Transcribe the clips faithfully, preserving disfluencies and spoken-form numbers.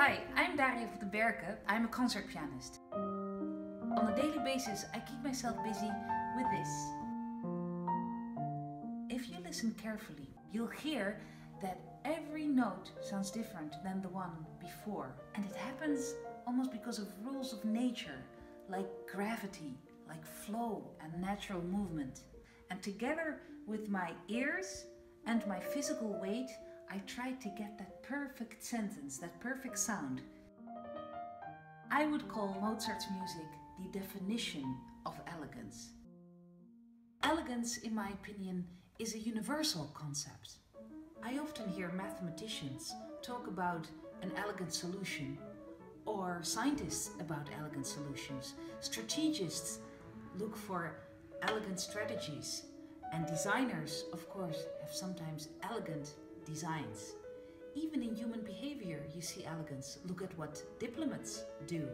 Hi, I'm Daria van den Bercken. I'm a concert pianist. On a daily basis, I keep myself busy with this. If you listen carefully, you'll hear that every note sounds different than the one before. And it happens almost because of rules of nature, like gravity, like flow and natural movement. And together with my ears and my physical weight, I tried to get that perfect sentence, that perfect sound. I would call Mozart's music the definition of elegance. Elegance, in my opinion, is a universal concept. I often hear mathematicians talk about an elegant solution, or scientists about elegant solutions. Strategists look for elegant strategies, and designers, of course, have sometimes elegant designs. Even in human behavior, you see elegance. Look at what diplomats do,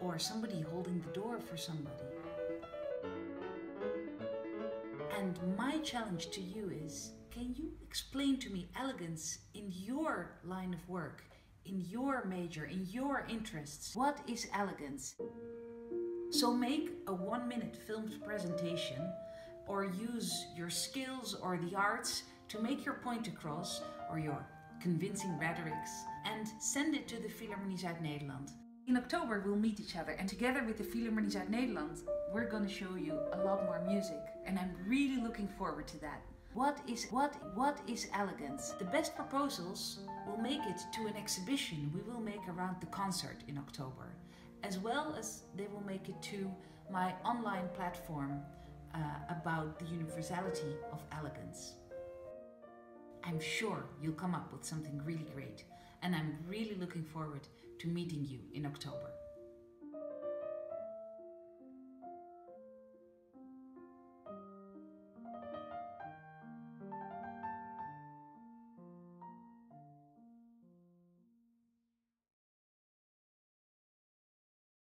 or somebody holding the door for somebody. And my challenge to you is, can you explain to me elegance in your line of work, in your major, in your interests? What is elegance? So make a one-minute filmed presentation, or use your skills or the arts to make your point across, or your convincing rhetorics, and send it to the Philharmonie Zuid-Nederland. In October we'll meet each other, and together with the Philharmonie Zuid-Nederland we're going to show you a lot more music, and I'm really looking forward to that. What is, what, what is elegance? The best proposals will make it to an exhibition we will make around the concert in October, as well as they will make it to my online platform uh, about the universality of elegance. I'm sure you'll come up with something really great, and I'm really looking forward to meeting you in October.